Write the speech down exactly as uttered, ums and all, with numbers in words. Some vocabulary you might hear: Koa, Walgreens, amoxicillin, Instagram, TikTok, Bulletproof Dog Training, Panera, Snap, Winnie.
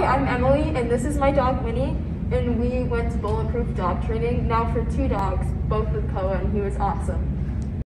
Hi, I'm Emily, and this is my dog Winnie, and we went to Bulletproof Dog Training, now for two dogs, both with Koa, and he was awesome.